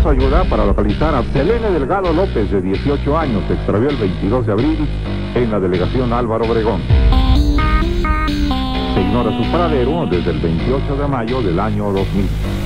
Pedimos ayuda para localizar a Selene Delgado López, de 18 años, se extravió el 22 de abril en la delegación Álvaro Obregón. Se ignora su paradero desde el 28 de mayo del año 2000.